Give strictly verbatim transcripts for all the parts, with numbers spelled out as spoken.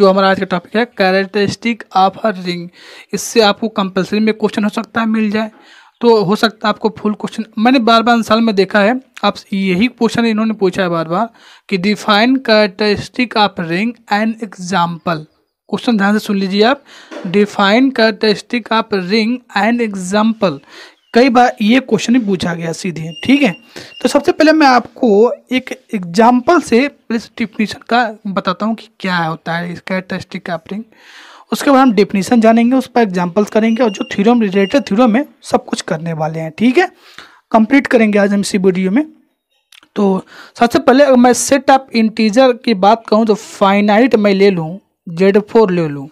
जो हमारा आज का टॉपिक है कैरेक्टरिस्टिक ऑफ हर रिंग। इससे आपको कंपलसरी में क्वेश्चन हो सकता है मिल जाए, तो हो सकता है आपको फुल क्वेश्चन। मैंने बार बार साल में देखा है, आप यही क्वेश्चन इन्होंने पूछा है बार बार कि define characteristic of ring and example. Question ध्यान से सुन लीजिए आप, define characteristic of ring and example. कई बार ये क्वेश्चन भी पूछा गया सीधे, ठीक है। तो सबसे पहले मैं आपको एक एग्जाम्पल से इस डिफिनीशन का बताता हूँ कि क्या होता है इसका कैरेक्टरिस्टिक ऑफ रिंग। उसके बाद हम डिफिनीशन जानेंगे, उस पर एग्जाम्पल्स करेंगे और जो थ्योरम रिलेटेड थ्योरम है सब कुछ करने वाले हैं, ठीक है। कंप्लीट करेंगे आज हम इसी वीडियो में। तो सबसे पहले अगर मैं सेट ऑफ इंटीजर की बात कहूँ तो फाइनाइट मैं ले लूँ, जेड फोर ले लूँ।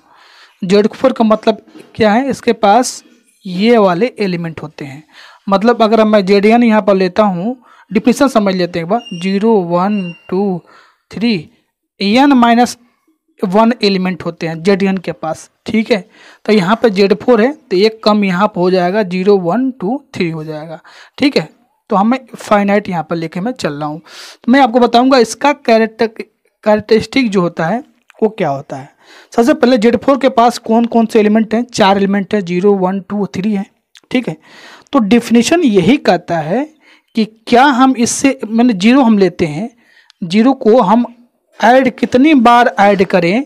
जेड फोर का मतलब क्या है, इसके पास ये वाले एलिमेंट होते हैं। मतलब अगर मैं जेड एन यहाँ पर लेता हूँ, डिफिनीशन समझ लेते हैं एक बार, zero one two three n minus one element होते हैं जेड एन के पास, ठीक है। तो यहाँ पर जेड फोर है तो एक कम यहाँ पर हो जाएगा, जीरो वन टू थ्री हो जाएगा, ठीक है। तो हमें फाइनाइट यहाँ पर लेके मैं चल रहा हूँ। तो मैं आपको बताऊँगा इसका कैरेक्टर कैरेक्टरिस्टिक जो होता है वो क्या होता है। सबसे पहले जेड फोर के पास कौन कौन से एलिमेंट हैं, चार एलिमेंट हैं, जीरो वन टू थ्री है, ठीक है। तो डिफिनीशन यही कहता है कि क्या हम इससे, मैंने जीरो हम लेते हैं, जीरो को हम ऐड कितनी बार ऐड करें,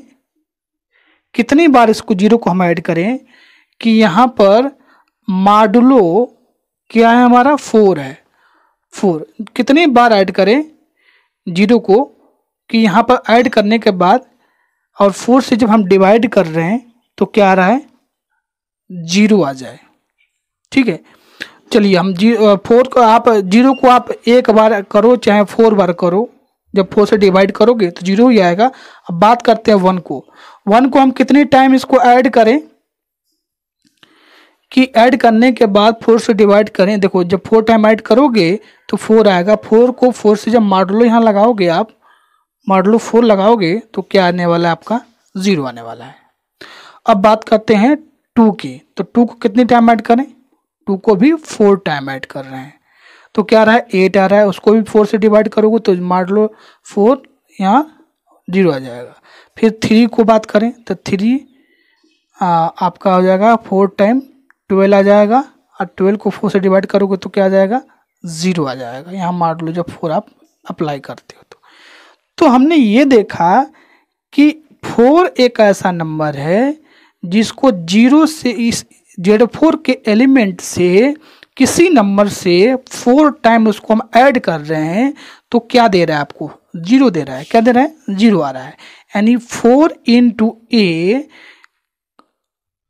कितनी बार इसको जीरो को हम ऐड करें कि यहाँ पर मॉडुलो क्या है हमारा, फोर है, फोर कितनी बार ऐड करें जीरो को कि यहाँ पर ऐड करने के बाद और फोर से जब हम डिवाइड कर रहे हैं तो क्या आ रहा है, जीरो आ जाए, ठीक है। चलिए हम जी फोर को आप जीरो को आप एक बार करो चाहे फोर बार करो, जब फोर से डिवाइड करोगे तो जीरो ही आएगा। अब बात करते हैं वन को, वन को हम कितने टाइम इसको ऐड करें कि ऐड करने के बाद फोर से डिवाइड करें। देखो जब फोर टाइम ऐड करोगे तो फोर आएगा, फोर को फोर से जब मॉडुलो यहाँ लगाओगे, आप मॉडुलो फोर लगाओगे तो क्या आने वाला है आपका, जीरो आने वाला है। अब बात करते हैं टू की, तो टू को कितनी टाइम ऐड करें, टू को भी फोर टाइम ऐड कर रहे हैं तो क्या आ रहा है, एट आ रहा है। उसको भी फोर से डिवाइड करोगे तो मॉडुलो फोर यहाँ जीरो आ जाएगा। फिर थ्री को बात करें तो थ्री आपका हो जाएगा फोर टाइम ट्वेल्व आ जाएगा, और ट्वेल्व को फोर से डिवाइड करोगे तो क्या आ जाएगा, जीरो आ जाएगा। यहाँ मॉडुलो जब फोर आप अप्लाई करते हो, तो हमने ये देखा कि फोर एक ऐसा नंबर है जिसको जीरो से, इस जेड फोर के एलिमेंट से किसी नंबर से फोर टाइम उसको हम ऐड कर रहे हैं तो क्या दे रहा है आपको, जीरो दे रहा है। क्या दे रहा है, जीरो आ रहा है। यानी four into a,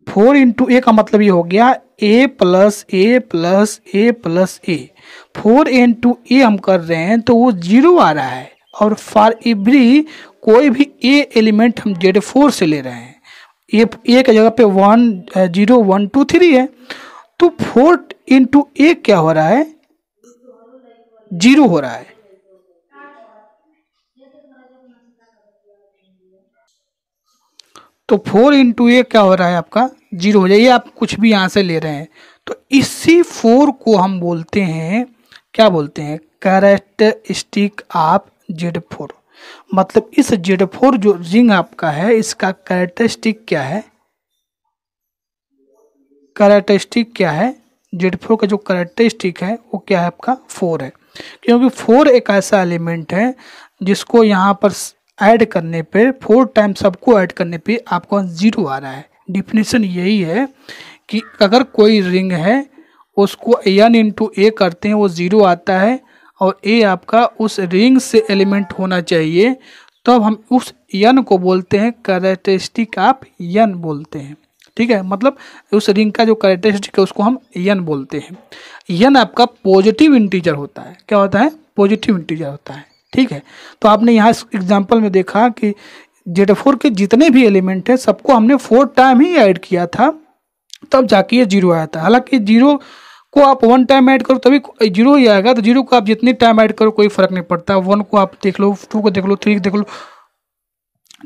four into a का मतलब ये हो गया ए plus A plus A plus a, four into ए हम कर रहे हैं तो वो जीरो आ रहा है। और फॉर एवरी कोई भी ए एलिमेंट हम जेड फोर से ले रहे हैं, ए ए की जगह पे one zero one two three है तो फोर इंटू ए क्या हो रहा है, जीरो हो रहा है। तो फोर इंटू ए क्या हो रहा है आपका, जीरो हो जाइए। आप कुछ भी यहाँ से ले रहे हैं तो इसी फोर को हम बोलते हैं, क्या बोलते हैं, कैरेक्टरिस्टिक ऑफ जेड फोर। मतलब इस जेड फोर जो रिंग आपका है इसका कैरेक्टरिस्टिक क्या है, कैरेक्टरिस्टिक क्या है, जेड फोर का जो कैरेक्टरिस्टिक है वो क्या है आपका, फोर है। क्योंकि फोर एक ऐसा एलिमेंट है जिसको यहाँ पर ऐड करने पे, फोर टाइम सबको ऐड करने पे आपको जीरो आ रहा है। डिफिनीशन यही है कि अगर कोई रिंग है उसको एन इंटू ए करते हैं वो जीरो आता है, और ए आपका उस रिंग से एलिमेंट होना चाहिए, तब तो हम उस एन को बोलते हैं कैरेक्टरिस्टिक ऑफ एन बोलते हैं, ठीक है। मतलब उस रिंग का जो कैरेक्टरिस्टिक है उसको हम एन बोलते हैं। एन आपका पॉजिटिव इंटीजर होता है, क्या होता है, पॉजिटिव इंटीजर होता है, ठीक है। तो आपने यहाँ इस एग्जाम्पल में देखा कि जेड फोर के जितने भी एलिमेंट हैं सबको हमने फोर टाइम ही ऐड किया था तब जाके ये जीरो आया था। हालांकि जीरो को आप वन टाइम ऐड करो तभी जीरो ही आएगा, तो जीरो को आप जितनी टाइम ऐड करो कोई फर्क नहीं पड़ता। वन को आप देख लो, टू को देख लो, थ्री को देख लो,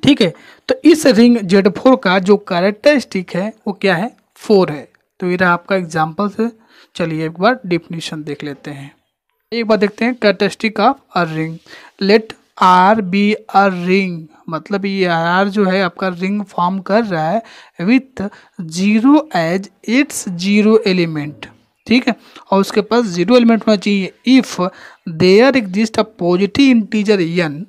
ठीक है। तो इस रिंग जेड फोर का जो कैरेक्टरिस्टिक है वो क्या है, फोर है। तो ये रहा आपका एग्जाम्पल से। चलिए एक बार डिफिनीशन देख लेते हैं, एक बार देखते हैं characteristic of a ring. Let R be a ring, मतलब ये आर जो है आपका रिंग फॉर्म कर रहा है with zero as it's zero element, ठीक है, और उसके पास जीरो एलिमेंट होना चाहिए। If there exist a positive integer n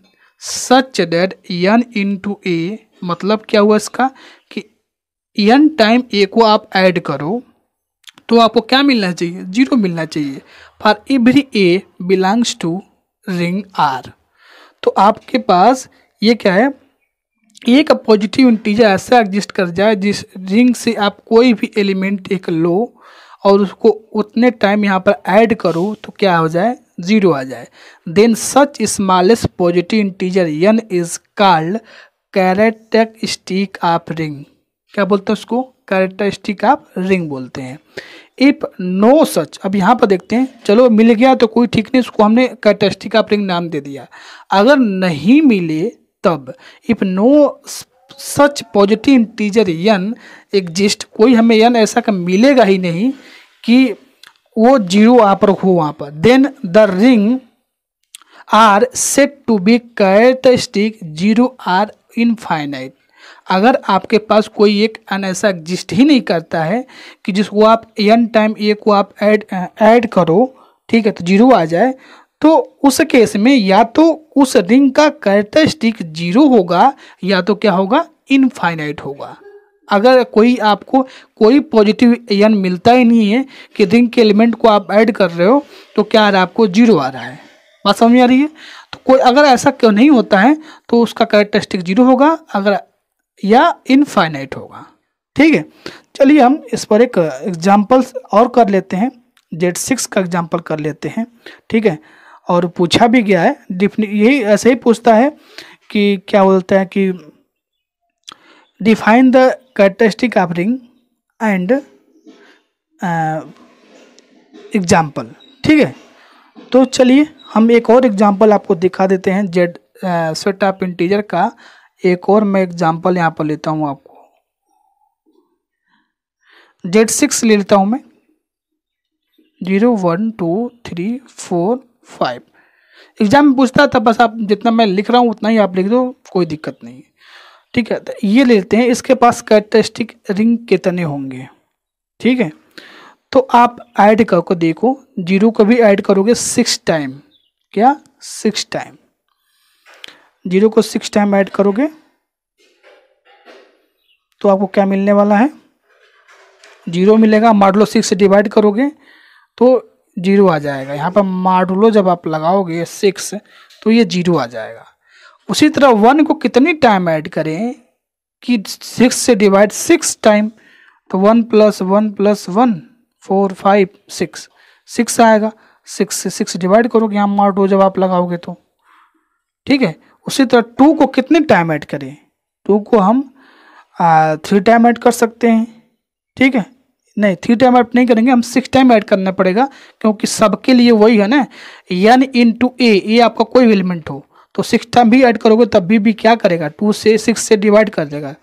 such that n into a, मतलब क्या हुआ इसका कि यन टाइम ए को आप ऐड करो तो आपको क्या मिलना चाहिए, जीरो मिलना चाहिए। For every A belongs to ring R, तो आपके पास ये क्या है, एक पॉजिटिव इंटीजर ऐसा एग्जिस्ट कर जाए जिस रिंग से आप कोई भी एलिमेंट एक लो और उसको उतने टाइम यहाँ पर ऐड करो तो क्या हो जाए, जीरो आ जाए। Then such smallest positive integer n is called characteristic of ring, क्या बोलते हैं उसको, कैरेक्टरिस्टिक ऑफ रिंग बोलते हैं। इफ नो सच, अब यहाँ पर देखते हैं, चलो मिल गया तो कोई ठीक नहीं, उसको हमने कैरेक्टरिस्टिक ऑफ रिंग नाम दे दिया। अगर नहीं मिले तब if no such positive integer n exist, कोई हमें यन ऐसा का मिलेगा ही नहीं कि वो जीरो वहाँ पर हो वहाँ पर, then the ring R set to be characteristic zero or infinite. अगर आपके पास कोई एक एन ऐसा एग्जिस्ट ही नहीं करता है कि जिसको आप एन टाइम ए को आप ऐड ऐड करो, ठीक है, तो जीरो आ जाए, तो उस केस में या तो उस रिंग का कैरेक्टरिस्टिक जीरो होगा या तो क्या होगा, इनफाइनाइट होगा। अगर कोई आपको कोई पॉजिटिव एन मिलता ही नहीं है कि रिंग के एलिमेंट को आप ऐड कर रहे हो तो क्या आ रहा है, आपको जीरो आ रहा है, बात समझ में आ रही है। तो कोई अगर ऐसा क्यों नहीं होता है तो उसका कैरेक्टरिस्टिक जीरो होगा अगर या इनफाइनाइट होगा, ठीक है। चलिए हम इस पर एक एग्जाम्पल्स और कर लेते हैं, जेड सिक्स का एग्जाम्पल कर लेते हैं, ठीक है, और पूछा भी गया है, डिफिनी यही ऐसे ही पूछता है कि क्या बोलता है कि define the characteristic of ring and example, ठीक है। तो चलिए हम एक और एग्जाम्पल आपको दिखा देते हैं, जेड सेट ऑफ इंटीजर का एक और मैं एग्जाम्पल यहाँ पर लेता हूँ, आपको जेड सिक्स ले लेता हूँ मैं, zero one two three four five. Exam में पूछता था, बस आप जितना मैं लिख रहा हूँ उतना ही आप लिख दो, कोई दिक्कत नहीं है, ठीक है। तो ये लेते हैं, इसके पास कैरेक्टरिस्टिक रिंग कितने होंगे, ठीक है, तो आप ऐड करके देखो, जीरो को भी ऐड करोगे सिक्स टाइम, क्या सिक्स टाइम, जीरो को सिक्स टाइम ऐड करोगे तो आपको क्या मिलने वाला है, जीरो मिलेगा। मॉडुलो सिक्स से डिवाइड करोगे तो जीरो आ जाएगा, यहाँ पर मॉडुलो जब आप लगाओगे सिक्स तो ये जीरो आ जाएगा। उसी तरह वन को कितनी टाइम ऐड करें कि सिक्स से डिवाइड सिक्स टाइम, तो one plus one plus one four five six, six आएगा, सिक्स से सिक्स डिवाइड करोगे यहाँ मॉडुलो जब आप लगाओगे तो, ठीक है। उसी तरह टू को कितने टाइम ऐड करें, टू को हम आ, थ्री टाइम ऐड कर सकते हैं, ठीक है, नहीं थ्री टाइम ऐड नहीं करेंगे हम, सिक्स टाइम ऐड करना पड़ेगा क्योंकि सबके लिए वही है ना, एन इंटू ए, ये आपका कोई एलिमेंट हो तो सिक्स टाइम भी ऐड करोगे तब भी, भी क्या करेगा, टू से सिक्स से डिवाइड कर देगा,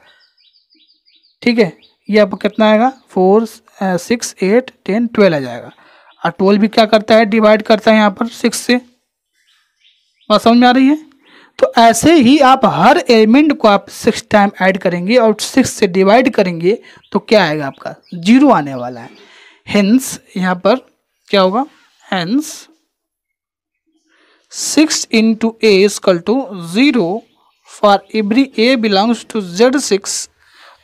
ठीक है। ये आपको कितना आएगा, four six eight ten twelve आ जाएगा, और ट्वेल्व भी क्या करता है, डिवाइड करता है यहाँ पर सिक्स से, बात समझ में आ रही है। तो ऐसे ही आप हर एलिमेंट को आप सिक्स टाइम ऐड करेंगे और सिक्स से डिवाइड करेंगे तो क्या आएगा, आपका जीरो आने वाला है। हेंस यहाँ पर क्या होगा, hence six into A equal to zero for every A belongs to Z six.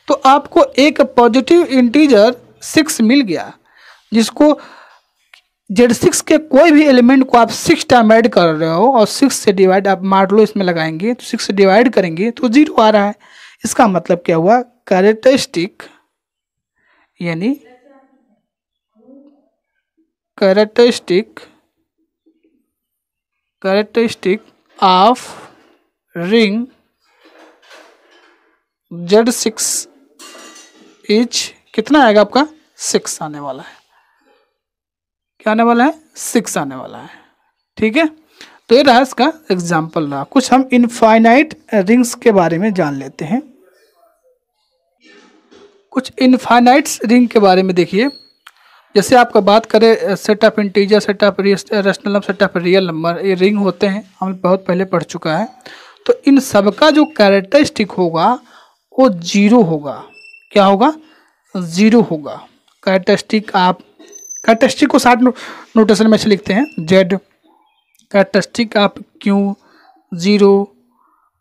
तो आपको एक पॉजिटिव इंटीजर सिक्स मिल गया जिसको जेड सिक्स के कोई भी एलिमेंट को आप सिक्स टाइम ऐड कर रहे हो और सिक्स से डिवाइड, आप मॉडुलो इसमें लगाएंगे तो सिक्स से डिवाइड करेंगे तो जीरो आ रहा है। इसका मतलब क्या हुआ, कैरेक्टरिस्टिक यानी characteristic characteristic of ring Z six is कितना आएगा, आपका सिक्स आने वाला है, क्या आने वाला है, सिक्स आने वाला है, ठीक है। तो ये रहा इसका एग्जाम्पल रहा। कुछ हम इनफाइनाइट रिंग्स के बारे में जान लेते हैं, कुछ इनफाइनाइट रिंग के बारे में। देखिए जैसे आपका बात करें set of integer, set of rational number, set of real number, ये रिंग होते हैं, हम बहुत पहले पढ़ चुका है। तो इन सब का जो कैरेक्टरिस्टिक होगा वो जीरो होगा। क्या होगा? जीरो होगा। कैरेक्टरिस्टिक आप कैरेक्टरिस्टिक को साथ नोटेशन में से लिखते हैं जेड, कैरेक्टरिस्टिक आप Q, zero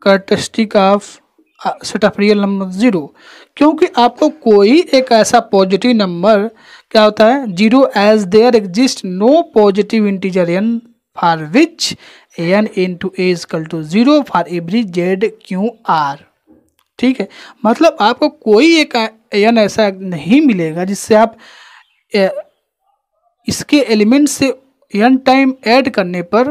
characteristic of set of real number zero, क्योंकि आपको कोई एक ऐसा पॉजिटिव नंबर क्या होता है zero as there exist no positive integer n for which n into a equal to zero for every Z Q R. ठीक है, मतलब आपको कोई एक एन ऐसा नहीं मिलेगा जिससे आप ए, इसके एलिमेंट से एन टाइम ऐड करने पर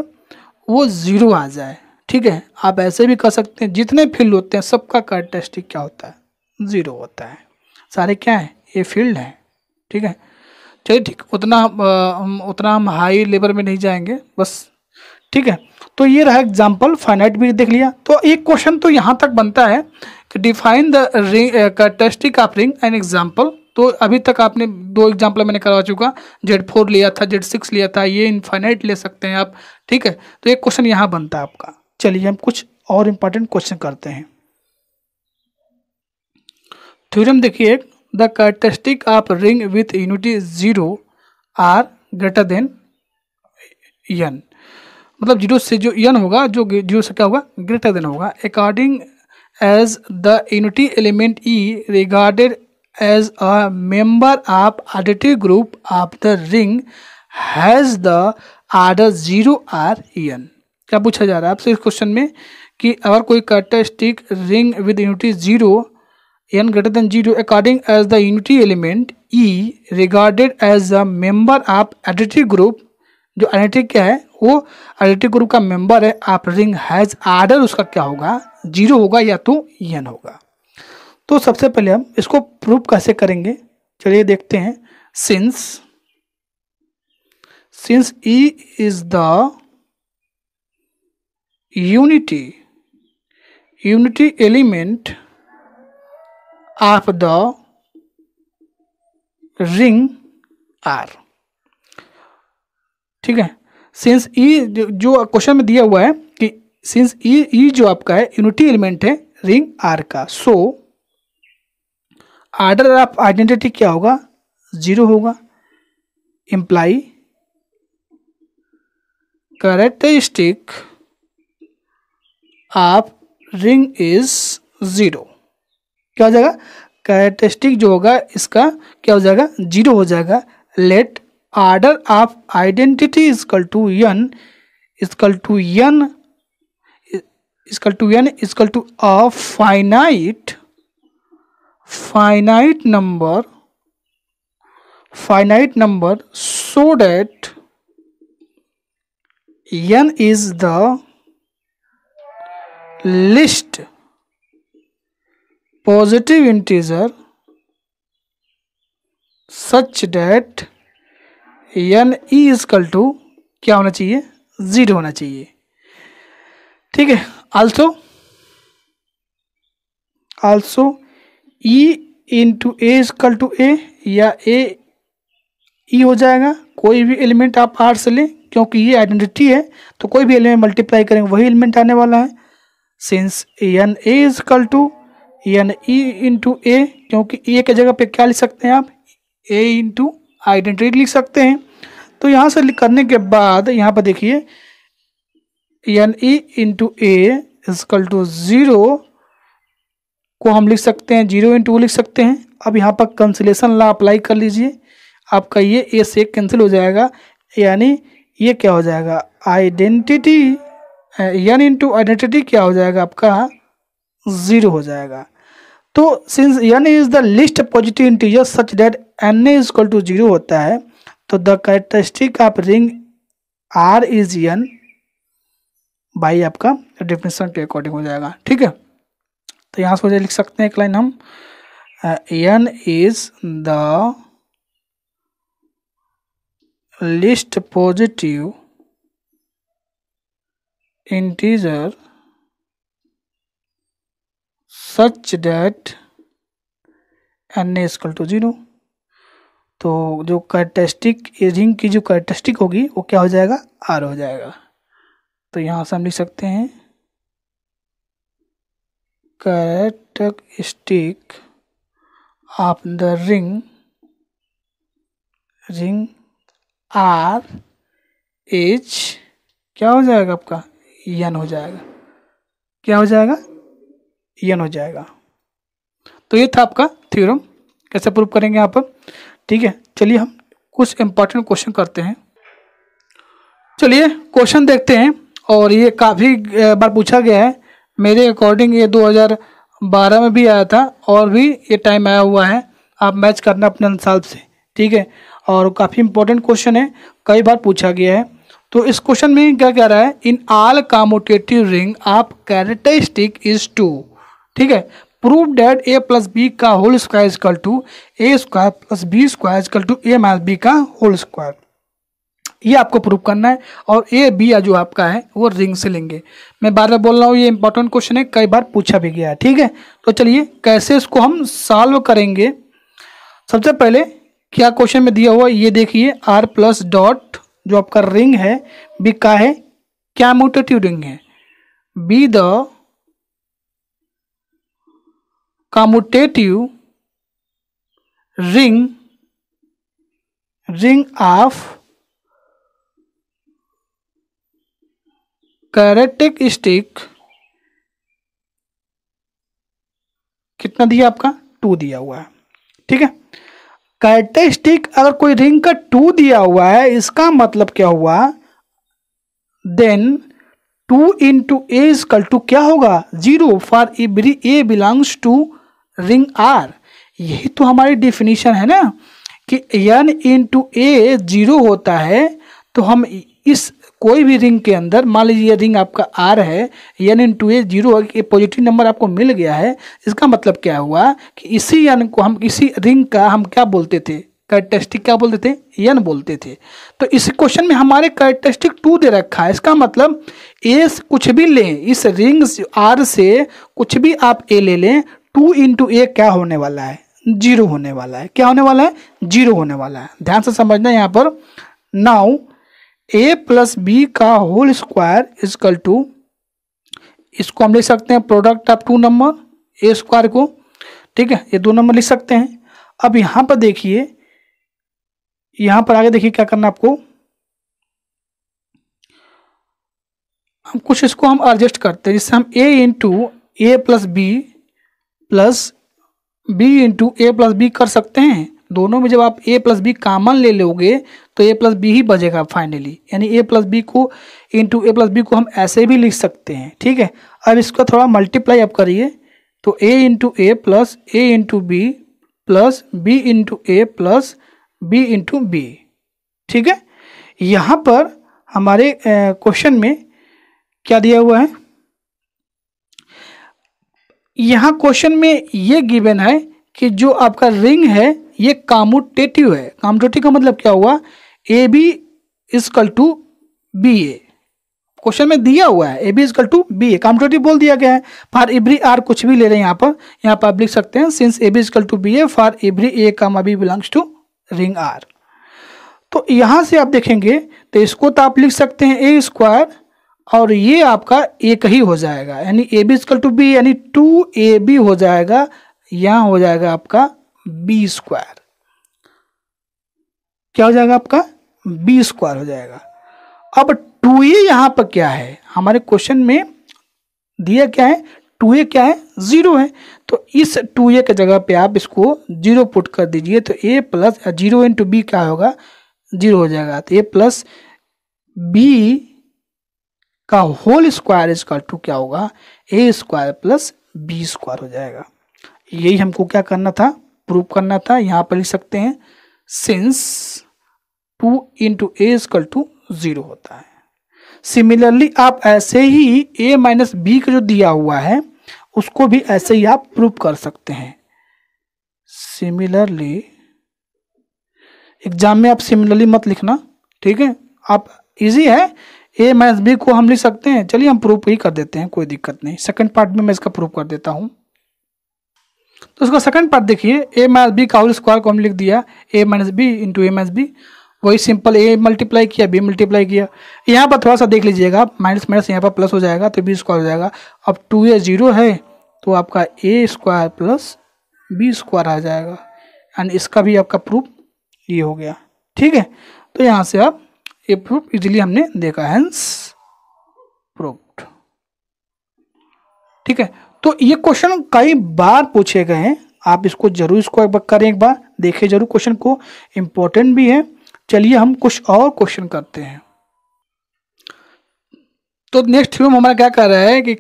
वो ज़ीरो आ जाए। ठीक है, आप ऐसे भी कर सकते हैं, जितने फील्ड होते हैं सबका कैरेक्टरिस्टिक क्या होता है ज़ीरो होता है। सारे क्या है ये फील्ड है। ठीक है, चलिए ठीक, उतना हम उतना हम हाई लेवल में नहीं जाएंगे बस। ठीक है, तो ये रहा एग्जाम्पल, फाइनाइट भी देख लिया। तो एक क्वेश्चन तो यहाँ तक बनता है कि define the ring characteristic of ring and example. तो अभी तक आपने दो एग्जाम्पल मैंने करवा चुका, जेड फोर लिया था, जेड सिक्स लिया था, ये इनफाइनाइट ले सकते हैं आप। ठीक है, तो एक क्वेश्चन यहाँ बनता है आपका। चलिए हम कुछ और इम्पोर्टेंट क्वेश्चन करते हैं। थ्योरम देखिए, the characteristic of ring with unity zero or greater than n, मतलब जीरो से जो एन होगा, जो जीरो से क्या होगा ग्रेटर देन होगा, according as the unity element E regarded as a member of additive group of the ring has the order zero or n. क्या पूछा जा रहा है आपसे इस क्वेश्चन में कि अगर कोई characteristic ring with unity zero n greater than zero according as the unity element E regarded as a member of additive group, जो आइडेंटिटी क्या है वो आइडेंटिटी ग्रुप का मेंबर है, आप रिंग हैज आर्डर उसका क्या होगा जीरो होगा या तो एन होगा। तो सबसे पहले हम इसको प्रूव कैसे करेंगे, चलिए देखते हैं। Since since E is the unity unity element of the ring R. ठीक है, सिंस ई जो क्वेश्चन में दिया हुआ है कि सिंस ई ई जो आपका है यूनिटी एलिमेंट है रिंग आर का, सो आर्डर ऑफ आइडेंटिटी क्या होगा जीरो होगा। Imply characteristic of ring is zero, क्या हो जाएगा कैरेक्टरिस्टिक जो होगा इसका क्या हो जाएगा जीरो हो जाएगा। Let order of identity equal to n equal to n equal to n equal to a finite finite number finite number so that n is the least positive integer such that n e equal to क्या होना चाहिए zero होना चाहिए। ठीक है, also also e into A equal to ए या ए ई हो जाएगा, कोई भी एलिमेंट आप आर से लें क्योंकि ये आइडेंटिटी है, तो कोई भी एलिमेंट मल्टीप्लाई करेंगे वही एलिमेंट आने वाला है। Since n A equal to n E into ए, क्योंकि ए के जगह पे क्या लिख सकते हैं आप ए इंटू आइडेंटिटी लिख सकते हैं। तो यहाँ से करने के बाद यहाँ पर देखिए n E into A equal to zero को हम लिख सकते हैं जीरो इंटू लिख सकते हैं। अब यहाँ पर कंसिलेशन ला अप्लाई कर लीजिए, आपका ये ए से कैंसिल हो जाएगा, यानी ये क्या हो जाएगा आइडेंटिटी एन इंटू आइडेंटिटी क्या हो जाएगा आपका ज़ीरो हो जाएगा। तो since n is the least positive integer such that n is equal to zero होता है, तो the characteristic of ring R is n by आपका डेफिनेशन के अकॉर्डिंग हो जाएगा। ठीक है, तो यहाँ से लिख सकते हैं एक लाइन हम n is the least positive integer such that n is equal to zero. तो जो कैरेक्टरिस्टिक एजिंग की जो कैरेक्टरिस्टिक होगी वो क्या हो जाएगा, आर हो जाएगा। तो यहाँ से हम लिख सकते हैं characteristic of the ring ring R H क्या हो जाएगा आपका, एन हो जाएगा। क्या हो जाएगा, एन हो जाएगा। तो ये था आपका थ्योरम, कैसे प्रूव करेंगे यहाँ पर। ठीक है, चलिए हम कुछ इम्पोर्टेंट क्वेश्चन करते हैं। चलिए क्वेश्चन देखते हैं, और ये काफ़ी बार पूछा गया है। मेरे अकॉर्डिंग ये दो हज़ार बारह में भी आया था और भी ये टाइम आया हुआ है। आप मैच करना अपने हिसाब से, ठीक है। और काफ़ी इंपॉर्टेंट क्वेश्चन है, कई बार पूछा गया है। तो इस क्वेश्चन में क्या कह रहा है, in all commutative ring of characteristic is two, ठीक है, prove that A plus B का whole square equal to A square plus B square equal to A minus B का होल स्क्वायर। ये आपको प्रूव करना है। और ए बी जो आपका है वो रिंग से लेंगे। मैं बार बार बोल रहा हूँ, ये इंपॉर्टेंट क्वेश्चन है, कई बार पूछा भी गया है, ठीक है। तो चलिए कैसे इसको हम सॉल्व करेंगे। सबसे पहले क्या क्वेश्चन में दिया हुआ, ये देखिए, आर प्लस डॉट जो आपका रिंग है बी का है, क्या कम्यूटेटिव रिंग है, B the commutative ring ring of characteristic कितना दिया आपका, टू दिया हुआ है, ठीक है। कैरेक्टरिस्टिक अगर कोई रिंग का टू दिया हुआ है, इसका मतलब क्या हुआ, then two into A equal to क्या होगा, zero for every A belongs to ring R. यही तो हमारी डिफिनीशन है ना, कि एन इंटू ए जीरो होता है। तो हम इस कोई भी रिंग के अंदर, मान लीजिए रिंग आपका आर है, n into a zero, positive number आपको मिल गया है, इसका मतलब क्या हुआ कि इसी एन को हम, इसी रिंग का हम क्या बोलते थे, कैरेक्टरिस्टिक क्या बोलते थे, एन बोलते थे। तो इस क्वेश्चन में हमारे कैरेक्टरिस्टिक टू दे रखा है, इसका मतलब ए कुछ भी लें, इस रिंग आर से कुछ भी आप ए ले लें, टू इंटू ए क्या होने वाला है, जीरो होने वाला है। क्या होने वाला है, जीरो होने वाला है। ध्यान से समझना यहाँ पर। नाउ ए प्लस बी का होल स्क्वायर इजकल टू, इसको हम लिख सकते हैं product of two number A square को, ठीक है, ये दो नंबर लिख सकते हैं। अब यहाँ पर देखिए, यहाँ पर आगे देखिए क्या करना आपको, हम कुछ इसको हम एडजस्ट करते हैं, जिससे हम ए इंटू ए plus b plus B into ए प्लस बी कर सकते हैं। दोनों में जब आप a प्लस बी कामन ले लोगे तो a प्लस बी ही बचेगा फाइनली, यानी a प्लस बी को इंटू ए प्लस बी को हम ऐसे भी लिख सकते हैं, ठीक है। अब इसका थोड़ा मल्टीप्लाई आप करिए, तो a into A plus A into B plus B into A plus B into B, ठीक है। यहाँ पर हमारे क्वेश्चन में क्या दिया हुआ है, यहाँ क्वेश्चन में ये गिवन है कि जो आपका रिंग है ये कम्यूटेटिव है। कम्यूटेटिव का मतलब क्या हुआ, A B equal to B A, question में दिया हुआ है A B equal to B A, commutative बोल दिया गया है। फॉर एवरी आर कुछ भी ले रहे हैं यहाँ पर, यहाँ पर आप लिख सकते हैं since A B equal to B A for every A comma B belongs to ring R. तो यहाँ से आप देखेंगे तो इसको तो आप लिख सकते हैं ए स्क्वायर, और ये आपका एक ही हो जाएगा, यानी A B equal to B, यानी टू ए बी हो जाएगा, यहाँ हो जाएगा आपका बी स्क्वायर। क्या हो जाएगा आपका, बी स्क्वायर हो जाएगा। अब टू ए यहाँ पर क्या है, हमारे क्वेश्चन में दिया क्या है, टू ए क्या है, जीरो है। तो इस टू ए के जगह पे आप इसको जीरो पुट कर दीजिए, तो a plus zero into b क्या होगा, जीरो हो जाएगा। तो ए प्लस बी का होल स्क्वायर इसका टू क्या होगा, a square plus B square हो जाएगा। यही हमको क्या करना था, प्रूव करना था। यहाँ पर लिख सकते हैं since two into A equal to zero होता है। सिमिलरली आप ऐसे ही ए माइनस बी का जो दिया हुआ है उसको भी ऐसे ही आप प्रूव कर सकते हैं। सिमिलरली एग्जाम में आप सिमिलरली मत लिखना, ठीक है, आप इजी है, ए माइनस बी को हम लिख सकते हैं। चलिए हम प्रूव ही कर देते हैं, कोई दिक्कत नहीं, सेकंड पार्ट में मैं इसका प्रूव कर देता हूँ। तो उसका सेकंड पार्ट देखिए, ए माइनस बी का होल स्क्वायर को हम लिख दिया ए माइनस बी इंटू ए माइनस बी, वही सिंपल ए मल्टीप्लाई किया बी मल्टीप्लाई किया। यहाँ पर थोड़ा सा देख लीजिएगा, माइनस माइनस यहाँ पर प्लस हो जाएगा तो बी स्क्वायर हो जाएगा। अब टू ए जीरो है तो आपका ए स्क्वायर प्लस बी स्क्वायर आ जाएगा एंड इसका भी आपका प्रूफ ये हो गया। ठीक है, तो यहाँ से आप ये प्रूफ इजीली हमने देखा, हैंस प्रूफ। ठीक है, तो ये क्वेश्चन कई बार पूछे गए हैं, आप इसको जरूर इसको एक बार करें, एक बार देखें जरूर क्वेश्चन को, इम्पोर्टेंट भी है। चलिए हम कुछ और क्वेश्चन करते हैं। तो नेक्स्ट थ्योरम हमारा क्या कर रहा है कि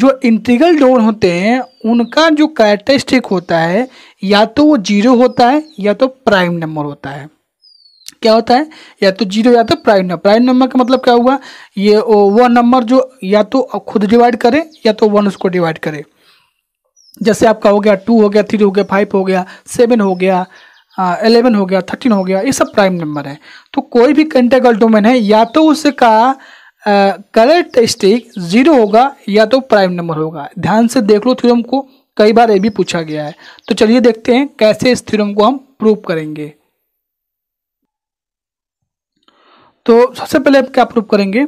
जो इंटीग्रल डोर होते हैं उनका जो कैरेक्टरिस्टिक होता है या तो वो जीरो होता है या तो प्राइम नंबर होता है। क्या होता है? या तो जीरो या तो प्राइम नंबर। प्राइम नंबर का मतलब क्या हुआ, ये वो नंबर जो या तो खुद डिवाइड करे या तो वन उसको डिवाइड करे। जैसे आपका हो गया टू, हो गया थ्री, हो गया फाइव, हो गया सेवन, हो गया इलेवन, हो गया थर्टीन, हो गया, ये सब प्राइम नंबर है। तो कोई भी इंटीग्रल डोमेन है या तो उसका कैरेक्टरिस्टिक जीरो होगा या तो प्राइम नंबर होगा। ध्यान से देख लो, थ्योरम को कई बार ये भी पूछा गया है। तो चलिए देखते हैं कैसे इस थ्योरम को हम प्रूव करेंगे। तो सबसे पहले आप क्या प्रूव करेंगे,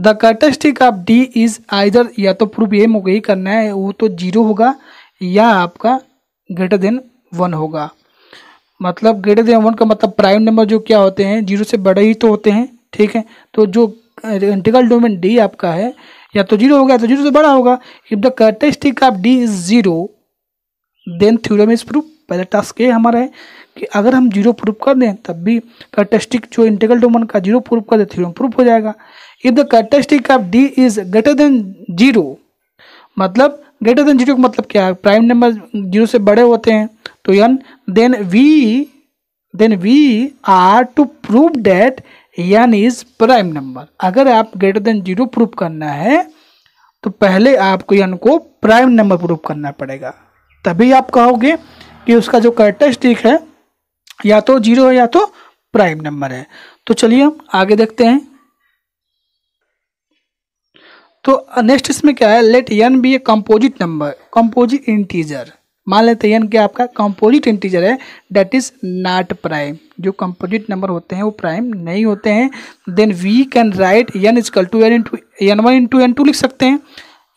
the characteristic of D is either, या तो प्रूफ ये मुझे ही करना है वो तो जीरो होगा या आपका ग्रेटर देन वन होगा। मतलब ग्रेटर देन वन का मतलब प्राइम नंबर जो क्या होते हैं जीरो से बड़े ही तो होते हैं। ठीक है, तो जो इंटीग्रल डोमेन डी आपका है या तो जीरो होगा या तो जीरो से बड़ा होगा। If the characteristic of D is zero then theorem is proof. पहला टास्क ये हमारा है कि अगर हम जीरो प्रूफ कर दें तब भी कैरेक्टरिस्टिक जो इंटीग्रल डोमेन का जीरो प्रूफ कर दे थ्योरम प्रूफ हो जाएगा। If the characteristic of D is greater than zero, मतलब ग्रेटर देन जीरो का मतलब क्या है, प्राइम नंबर जीरो से बड़े होते हैं। तो n then we then we are to prove that n is prime number. अगर आप ग्रेटर देन जीरो प्रूव करना है तो पहले आपको यन को प्राइम नंबर प्रूव करना पड़ेगा, तभी आप कहोगे कि उसका जो कैरेक्टरिस्टिक है या तो जीरो है या तो प्राइम नंबर है। तो चलिए हम आगे देखते हैं। तो नेक्स्ट इसमें क्या है, let n be a composite number, composite integer. मान लेते हैं यन क्या आपका कंपोजिट इंटीजर है डेट इज नॉट प्राइम। जो कंपोजिट नंबर होते हैं वो प्राइम नहीं होते हैं। Then we can write n equal to n into n one into n two लिख सकते हैं,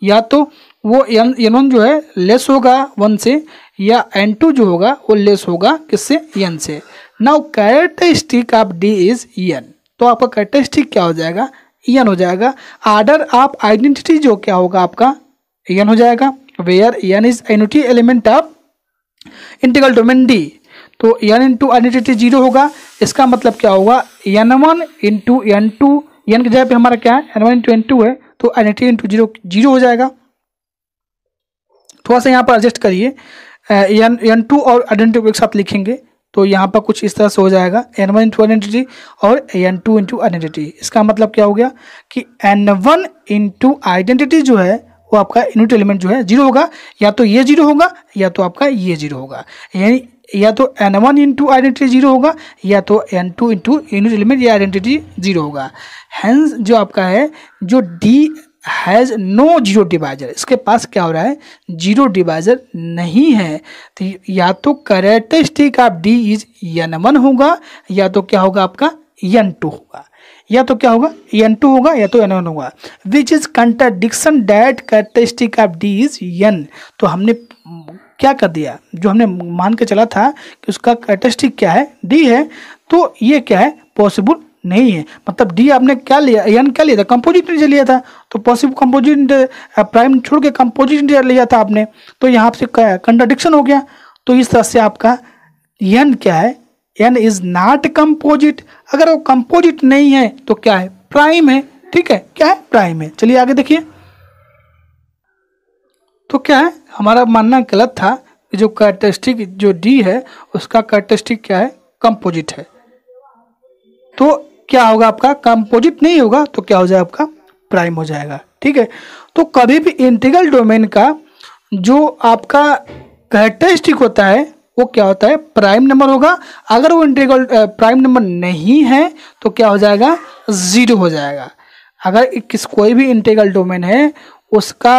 या तो वो एन एन वन जो है लेस होगा वन से या एन टू जो होगा वो लेस होगा किससे, एन से। Now characteristic of D is n, तो आपका कैरेक्टरिस्टिक क्या हो जाएगा, एन हो जाएगा। आर्डर ऑफ आइडेंटिटी जो क्या होगा आपका एन हो जाएगा, where n is identity element of integral domain D. तो एन इंटू आइडेंटिटी जीरो होगा, इसका मतलब क्या होगा n one into n two, n की जगह पे हमारा क्या है n one into n two है तो आइडेंटिटी इंटू जीरो जीरो हो जाएगा। थोड़ा सा यहाँ पर एडजस्ट करिए, एन एन टू और आइडेंटिटी को एक साथ लिखेंगे तो यहाँ पर कुछ इस तरह से हो जाएगा एन वन इंटू आइडेंटिटी और एन टू इंटू आइडेंटिटी। इसका मतलब क्या हो गया कि एन वन इंटू आइडेंटिटी जो है वो आपका यूनिट एलिमेंट जो है जीरो होगा, या तो ये जीरो होगा या तो आपका ये जीरो होगा, यानी या तो n one into identity zero होगा या तो n two into unit element या आइडेंटिटी जीरो होगा। हैंस जो आपका है जो D has no zero divisor, इसके पास क्या हो रहा है जीरो डिवाइजर नहीं है। तो या तो characteristic of D is n one होगा या तो क्या होगा आपका एन टू होगा, या तो क्या होगा एन टू होगा या तो एन वन होगा। Which is contradiction that characteristic of D is n. तो हमने क्या कर दिया, जो हमने मान के चला था कि उसका कैरेक्टरिस्टिक क्या है डी है, तो ये क्या है पॉसिबल नहीं है। मतलब डी आपने क्या लिया, एन क्या लिया था कंपोजिट इंटीजर लिया था, तो पॉसिबल कंपोजिट प्राइम छोड़ के कंपोजिट इंटीजर लिया था आपने, तो यहाँ से कंट्राडिक्शन हो गया। तो इस तरह से आपका एन क्या है, एन इज नॉट कंपोजिट। अगर वो कंपोजिट नहीं है तो क्या है प्राइम है। ठीक है, क्या है प्राइम है। चलिए आगे देखिए। तो क्या है, हमारा मानना गलत था कि जो कैरेक्टरिस्टिक जो डी है उसका कैरेक्टरिस्टिक क्या है कंपोजिट है, तो क्या होगा आपका कंपोजिट नहीं होगा तो क्या हो जाएगा आपका प्राइम हो जाएगा। ठीक है, तो कभी भी इंटीग्रल डोमेन का जो आपका कैरेक्टरिस्टिक होता है वो क्या होता है प्राइम नंबर होगा। अगर वो इंटीग्रल प्राइम नंबर नहीं है तो क्या हो जाएगा जीरो हो जाएगा। अगर किस कोई भी इंटीग्रल डोमेन है उसका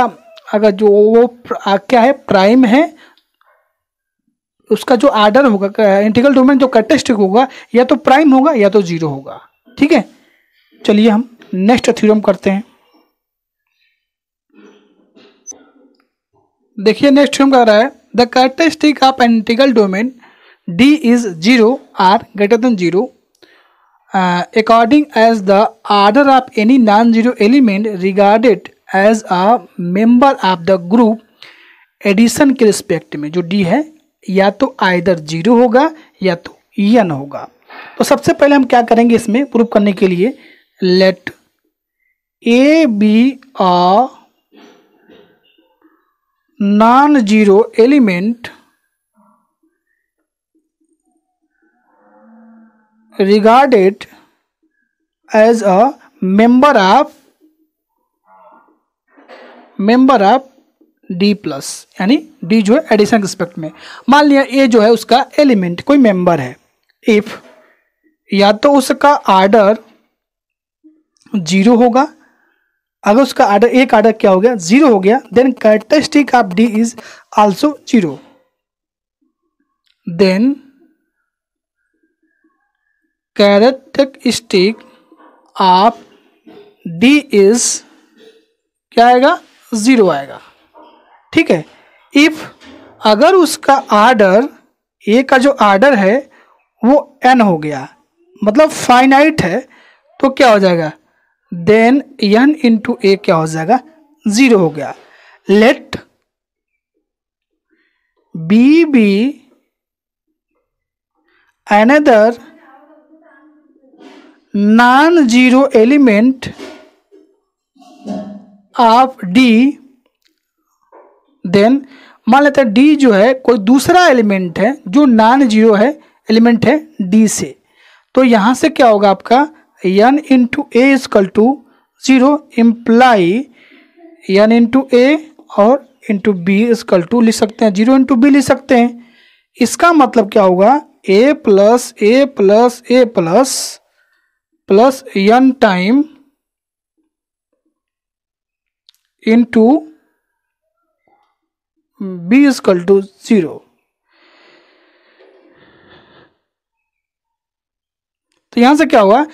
अगर जो वो क्या है प्राइम है उसका जो आर्डर होगा, इंटीग्रल डोमेन जो कैरेक्टरिस्टिक होगा या तो प्राइम होगा या तो जीरो होगा। ठीक है, चलिए हम नेक्स्ट थ्योरम करते हैं। देखिए नेक्स्ट थ्योरम कह रहा है the characteristic of integral domain D is zero or greater than zero according as the order of any non zero element regarded as a member of the group addition के respect में। जो D है या तो either zero होगा या तो N होगा। तो सबसे पहले हम क्या करेंगे इसमें प्रूफ करने के लिए, let a be a non zero element regarded as a member of member of D plus, यानी डी जो है एडिशन के रिस्पेक्ट में। मान लिया ए जो है उसका एलिमेंट कोई मेंबर है, इफ या तो उसका आर्डर जीरो होगा, अगर उसका आर्डर एक आर्डर क्या हो गया जीरो हो गया, then characteristic of D is also zero, then characteristic of D is क्या आएगा जीरो आएगा। ठीक है, इफ अगर उसका आर्डर ए का जो आर्डर है वो एन हो गया मतलब फाइनाइट है तो क्या हो जाएगा, देन एन इंटू ए क्या हो जाएगा जीरो हो गया। Let b be another non zero element of D, then मान लेते हैं डी जो है कोई दूसरा एलिमेंट है जो नॉन जीरो है एलिमेंट है डी से, तो यहाँ से क्या होगा आपका n into A equal to zero imply n into a और इंटू बी इजकल टू लिख सकते हैं, जीरो इंटू बी लिख सकते हैं। इसका मतलब क्या होगा, a plus A plus A plus plus n time into b equal to zero. तो यहां से क्या हुआ,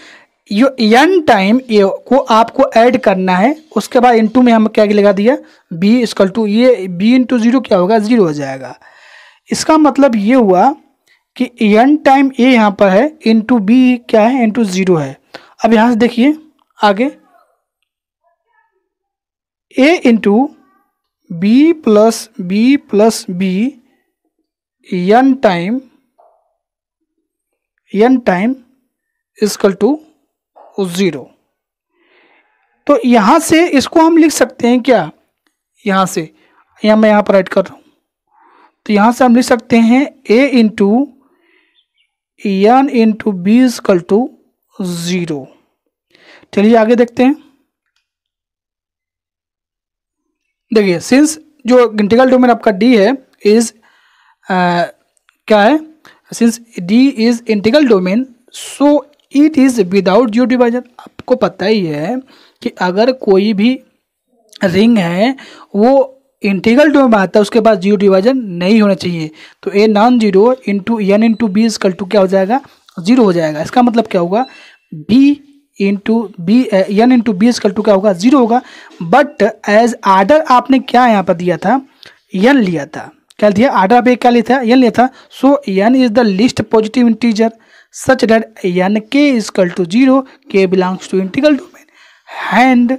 यो एन टाइम ए को आपको ऐड करना है, उसके बाद इनटू में हम क्या लगा दिया बी इजकल टू, ये बी इंटू जीरो क्या होगा जीरो हो जाएगा। इसका मतलब ये हुआ कि एन टाइम ए यहाँ पर है, इंटू बी क्या है इंटू जीरो है। अब यहां से देखिए आगे, a into B plus b plus b n time n time equal to zero. तो यहाँ से इसको हम लिख सकते हैं क्या, यहाँ से या मैं यहाँ पर ऐड कर रहा हूँ, तो यहाँ से हम लिख सकते हैं a into n into b equal to zero. चलिए आगे देखते हैं। देखिए सिंस जो इंटीग्रल डोमेन आपका डी है इज क्या है, since D is integral domain so it is without zero divisor. आपको पता ही है कि अगर कोई भी रिंग है वो इंटीग्रल डोमेन में आता है उसके बाद जीरो डिवाइजर नहीं होना चाहिए, तो a non zero into n into b equal to क्या हो जाएगा जीरो हो जाएगा। इसका मतलब क्या होगा, b into b n into b equal to क्या होगा जीरो होगा, बट एज आर्डर आपने क्या यहाँ पर दिया था एन लिया था, क्या दिया आर्डर आप क्या लिया था एन लिया था, so n is the least positive integer such that n k is equal to zero, k belongs to integral domain and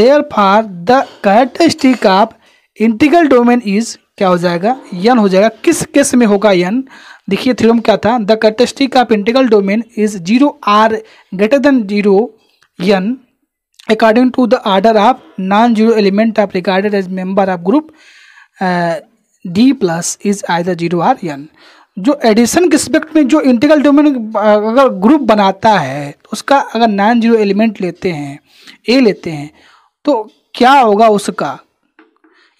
therefore the characteristic of integral domain is क्या हो जाएगा n हो जाएगा। किस केस में होगा n, देखिए theorem क्या था, the characteristic of integral domain is zero r greater than zero n according to the order of non-zero element of regarded as member of group uh, d plus is either zero or n। जो addition के respect में जो integral domain अगर group बनाता है तो उसका अगर नॉन जीरो एलिमेंट लेते हैं ए लेते हैं तो क्या होगा, उसका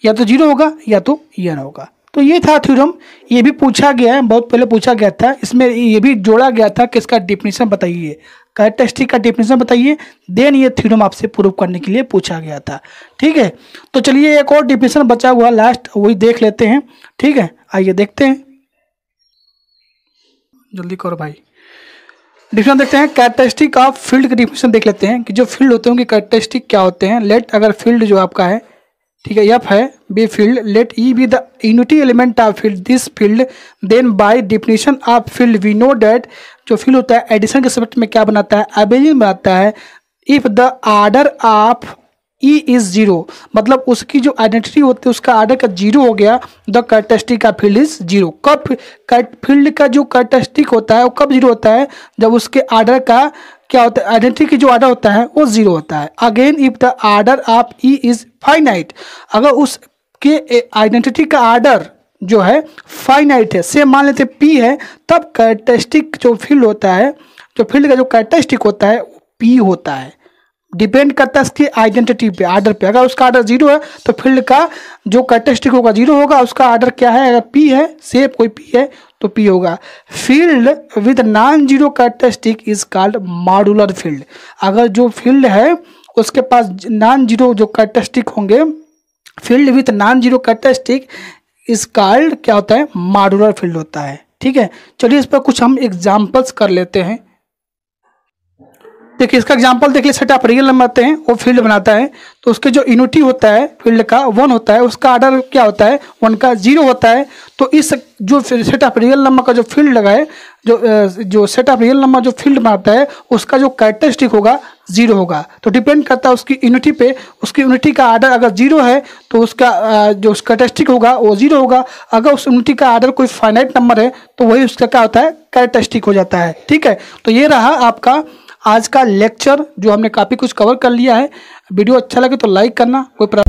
या तो जीरो होगा या तो एन होगा। तो ये था थ्योरम, ये भी पूछा गया है, बहुत पहले पूछा गया था, इसमें ये भी जोड़ा गया था कि इसका डेफिनेशन बताइए, कैरेक्टरिस्टिक का डेफिनेशन बताइए, देन ये थ्योरम आपसे प्रूव करने के लिए पूछा गया था। ठीक है, तो चलिए एक और डेफिनेशन बचा हुआ लास्ट वही देख लेते हैं। ठीक है, आइए देखते हैं। जल्दी करो भाई। डिफिनेशन देखते हैं, कैरेक्टरिस्टिक ऑफ फील्ड के डिफिनेशन देख लेते हैं कि जो फील्ड होते हैं उनके कैरेक्टरिस्टिक क्या होते हैं। लेट अगर फील्ड जो आपका है, ठीक है, एफ है be field, let e be the unity element of field this field, then by definition of field we know that जो फील्ड होता है एडिशन के सब्जेक्ट में क्या बनाता है, एबेलियन बनाता है। If the order of e is zero, मतलब उसकी जो आइडेंटिटी होती है उसका आर्डर का जीरो हो गया, द कैरेक्टरिस्टिक का फील्ड इज जीरो। कब फील्ड का जो कैरेक्टरिस्टिक होता है वो कब जीरो होता है, जब उसके आर्डर का क्या होता है, आइडेंटिटी की जो आर्डर होता है वो जीरो होता है। Again if the order of e is finite, अगर उसके आइडेंटिटी का आर्डर जो है फाइनाइट है, सेम मान लेते पी है, तब कैरेक्टरिस्टिक जो फील्ड होता है, जो फील्ड का जो कैरेक्टरिस्टिक होता है पी होता है। डिपेंड करता है इसकी आइडेंटिटी पे, आर्डर पे। अगर उसका आर्डर जीरो है तो फील्ड का जो कैरेक्टरिस्टिक होगा जीरो होगा, उसका आर्डर क्या है, अगर पी है, सेप कोई पी है तो पी होगा। Field with non zero characteristic is called modular field. अगर जो फील्ड है उसके पास नॉन जीरो जो कैरेक्टरिस्टिक होंगे, field with non zero characteristic is called क्या होता है, मॉड्यूलर फील्ड होता है। ठीक है, चलिए इस पर कुछ हम एग्जाम्पल्स कर लेते हैं। देखिए इसका एग्जांपल देखिए, सेट आप रियल नंबर हैं वो फील्ड बनाता है, तो उसके जो यूनिटी होता है फील्ड का वन होता है, उसका आर्डर क्या होता है वन का जीरो होता है। तो इस जो सेट आप रियल नंबर का जो फील्ड लगाए, जो जो सेट आप रियल नंबर जो फील्ड बनाता है उसका जो कैरेक्टरिस्टिक होगा जीरो होगा। तो डिपेंड करता है उसकी यूनिटी पे, उसकी यूनिटी का आर्डर अगर जीरो है तो उसका जो कैरेक्टरिस्टिक होगा वो जीरो होगा। अगर उस यूनिटी का आर्डर कोई फाइनाइट नंबर है तो वही उसका क्या होता है, कैरेक्टरिस्टिक हो जाता है। ठीक है, तो ये रहा आपका आज का लेक्चर, जो हमने काफ़ी कुछ कवर कर लिया है। वीडियो अच्छा लगे तो लाइक करना, कोई